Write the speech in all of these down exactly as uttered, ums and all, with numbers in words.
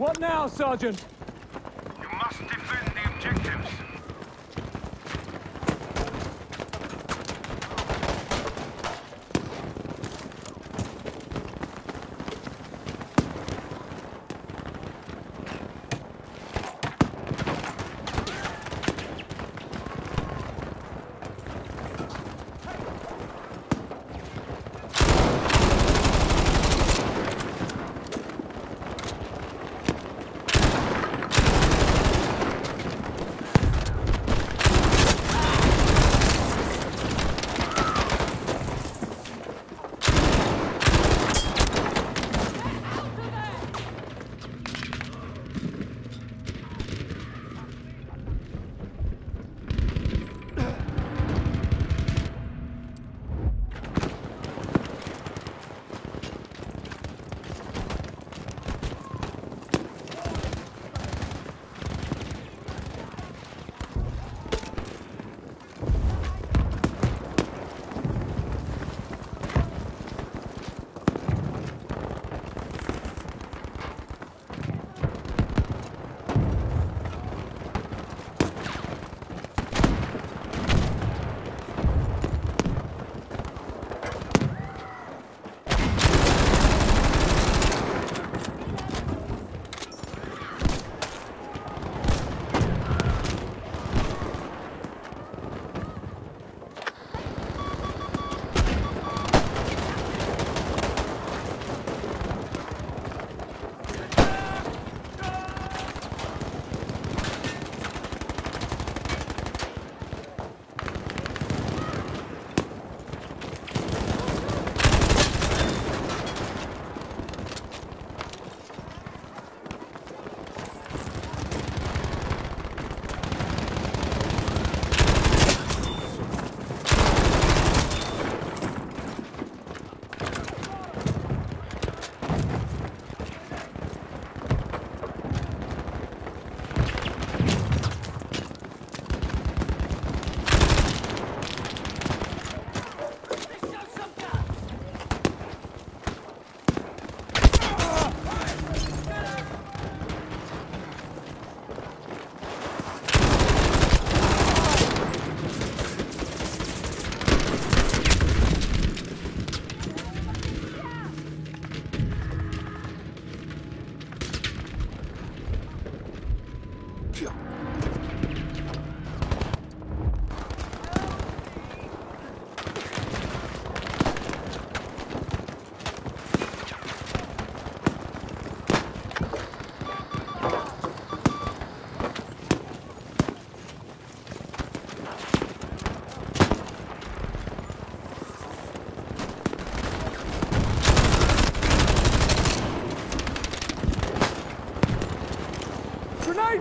What now, Sergeant? You must defend the objectives.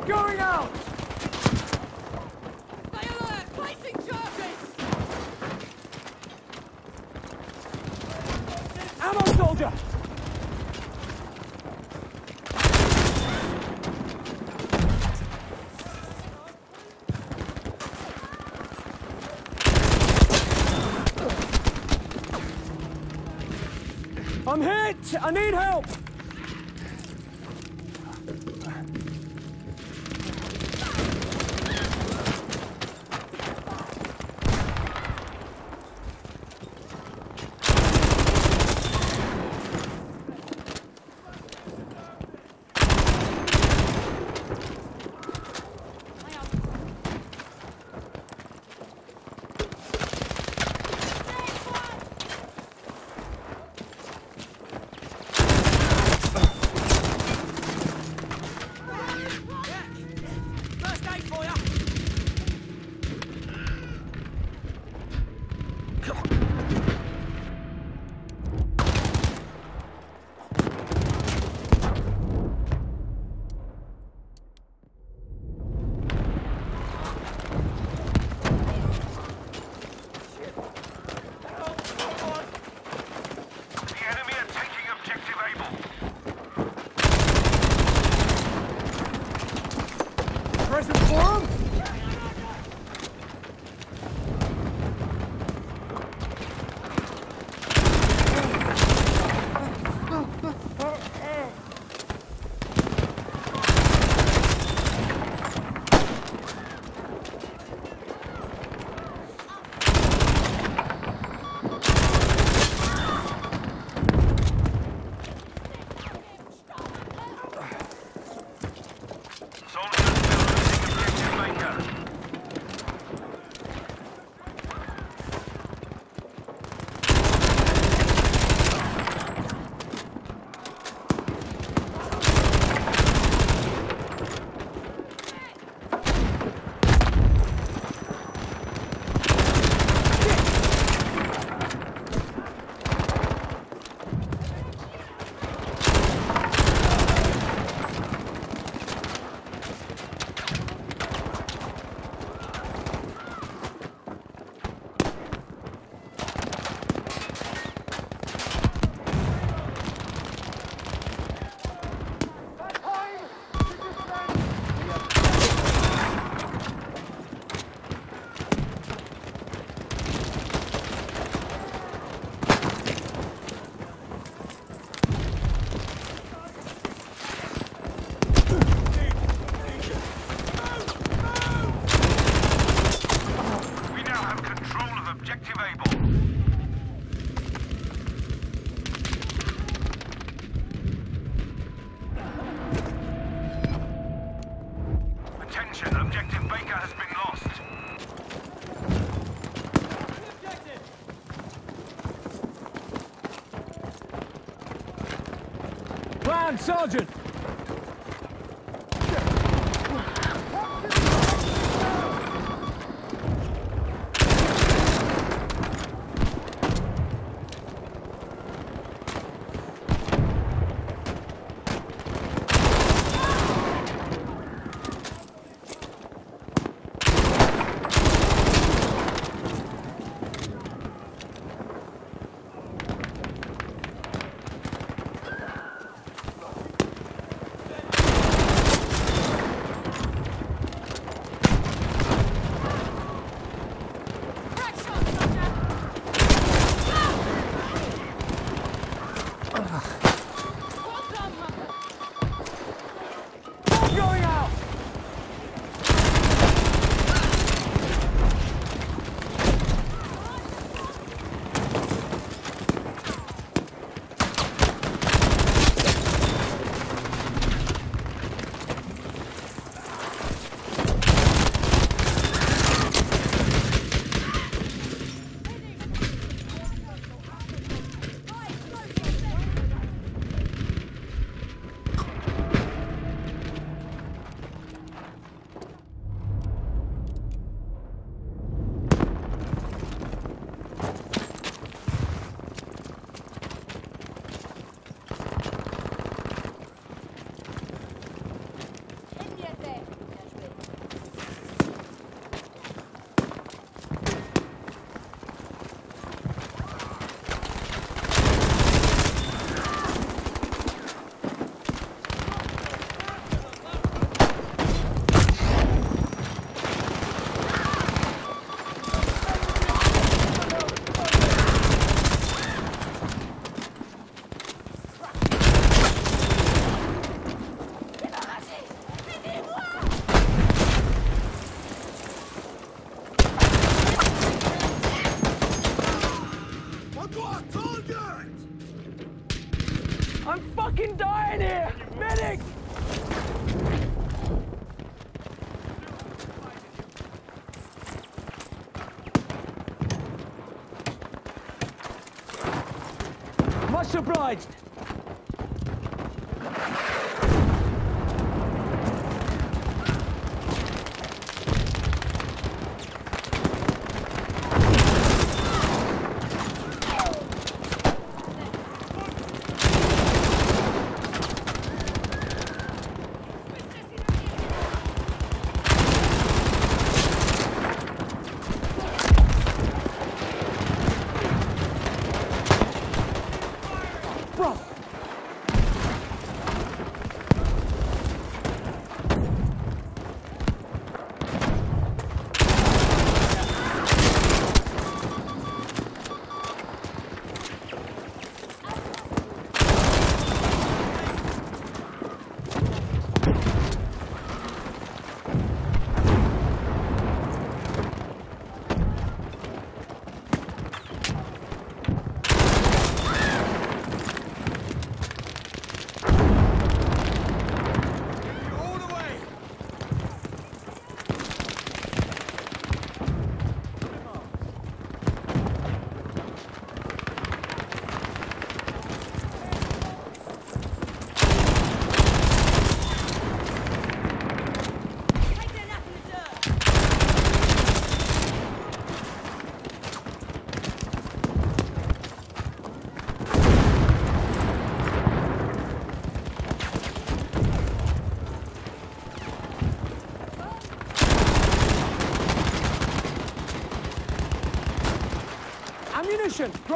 Going out! Fire alert! Placing charges! Ammo, soldier! I'm hit! I need help! Brown Sergeant! Much obliged.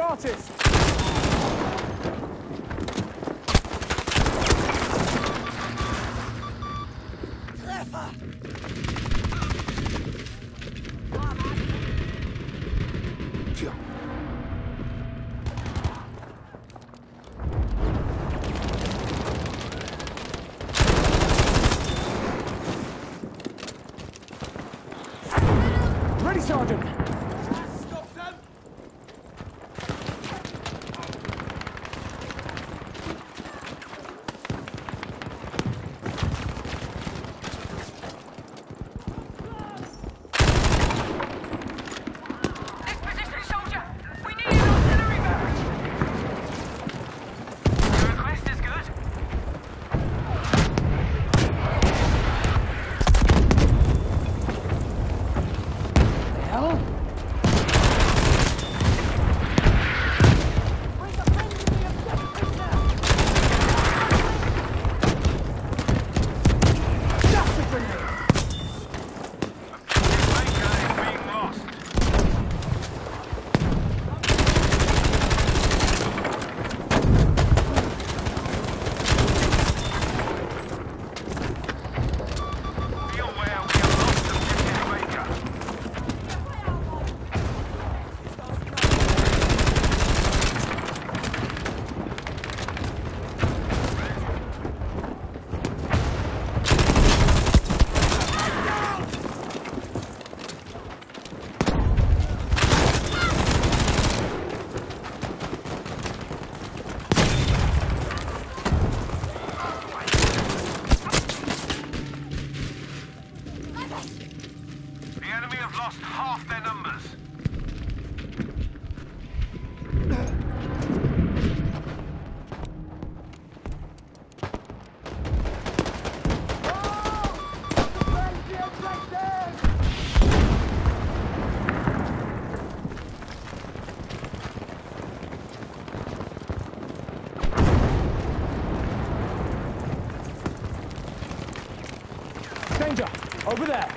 Gratis! Ready, Sergeant! Stop them! half their numbers. Over there.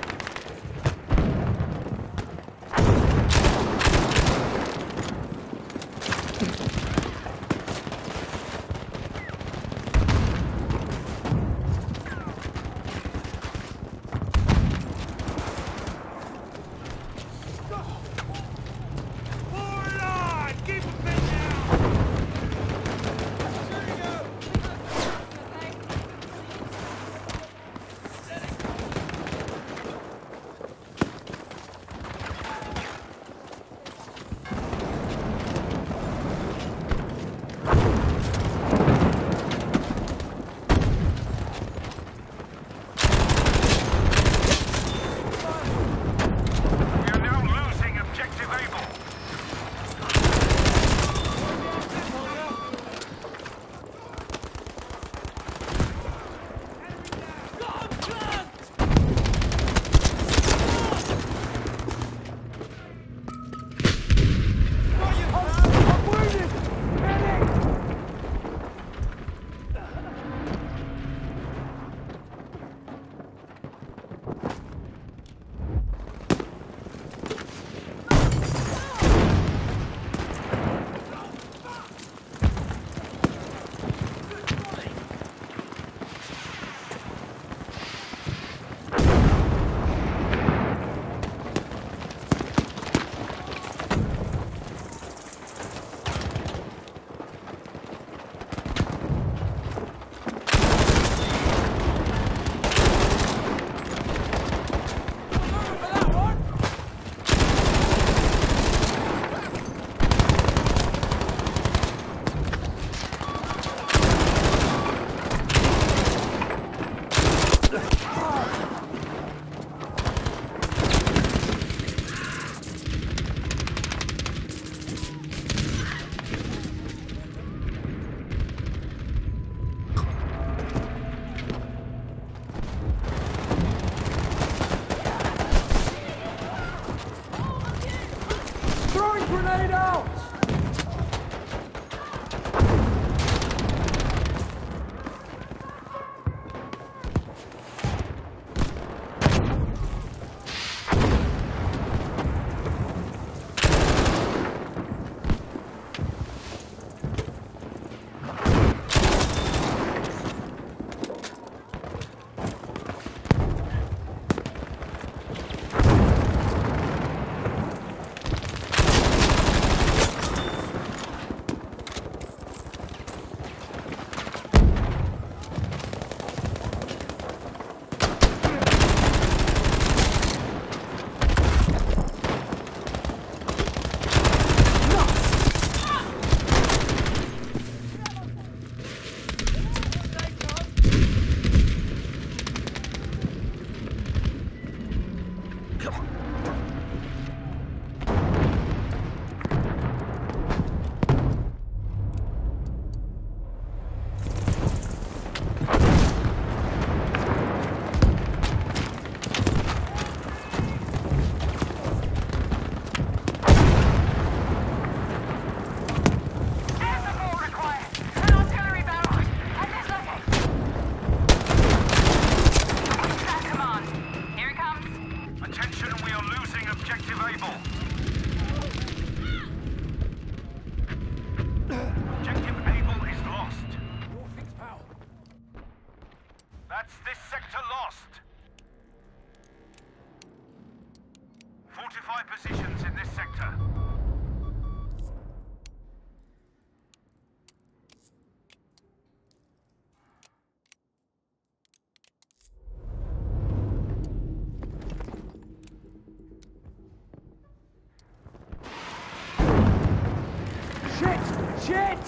Shit!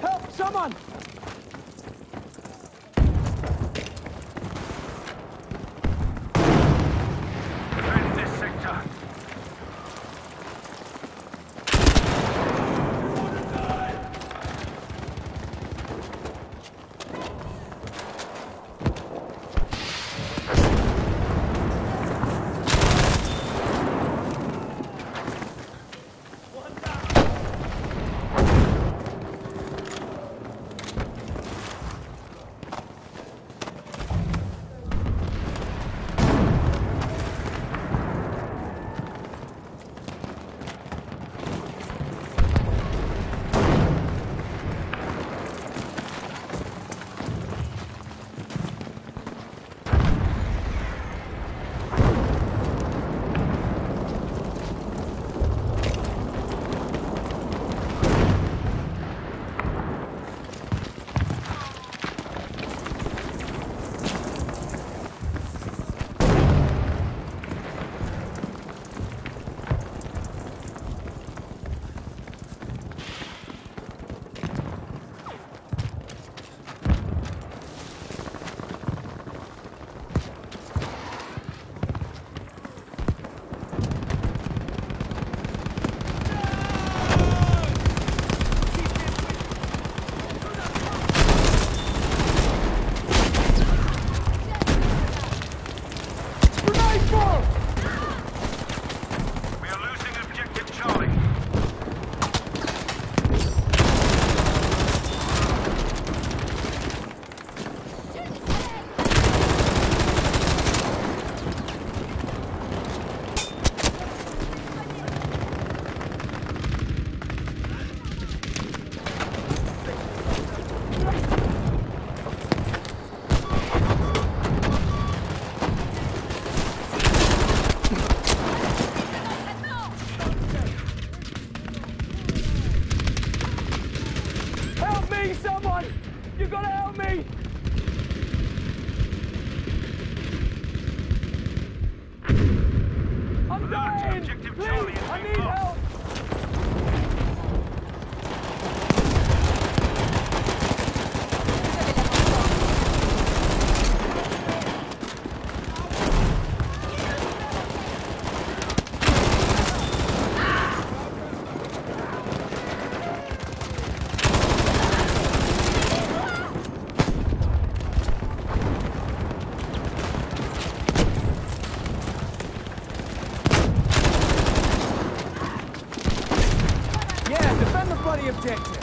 Help someone! Defend this sector! Help me! I'm dying! Please, I need help! Bloody objective.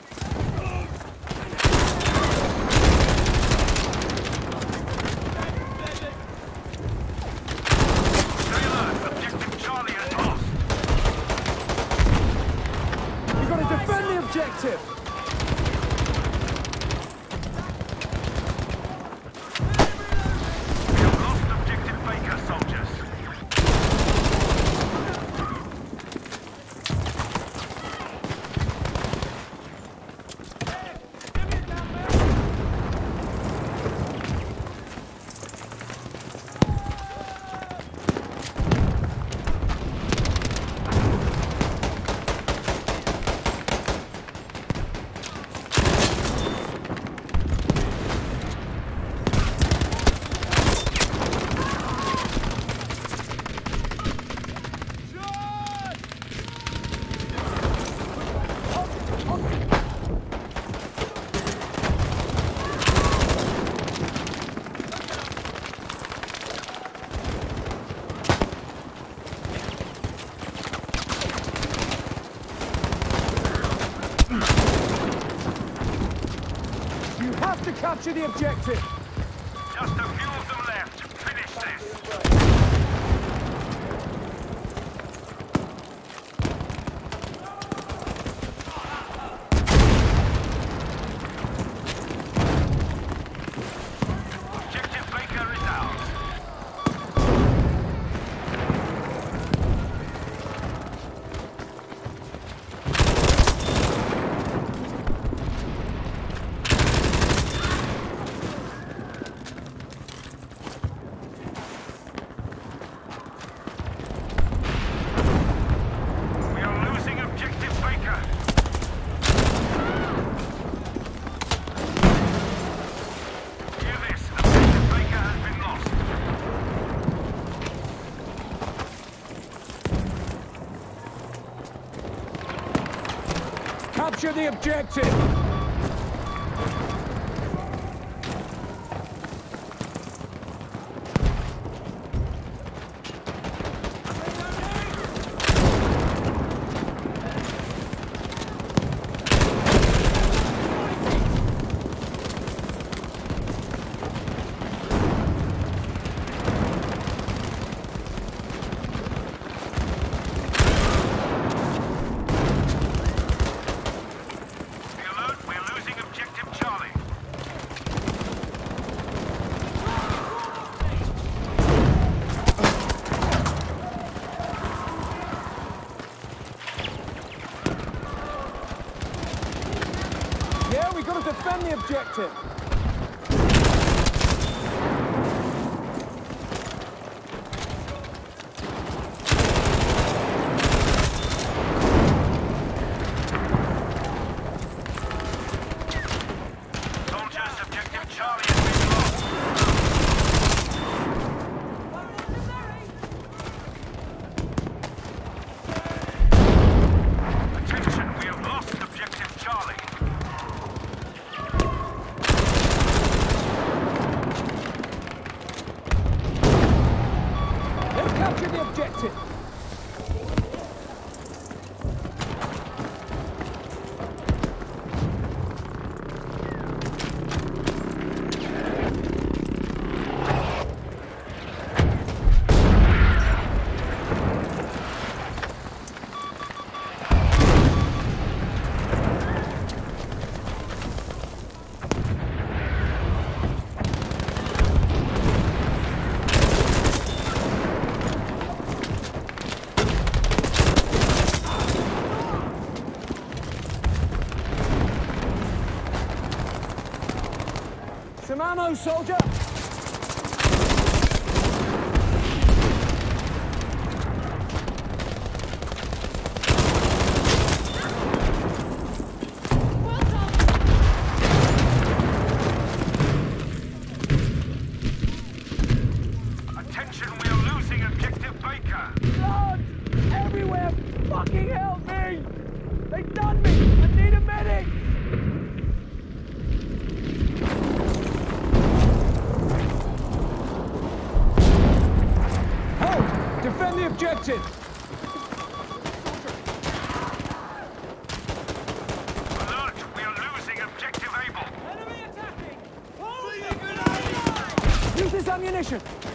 Objective! Capture the objective! Just a few of them left. Finish this. Objective Baker is out. Capture the objective! We've got to defend the objective! Capture the objective. Some ammo, soldier! Objective! Alert! We are losing objective Able! Enemy attacking! Holy grenade! Use this ammunition!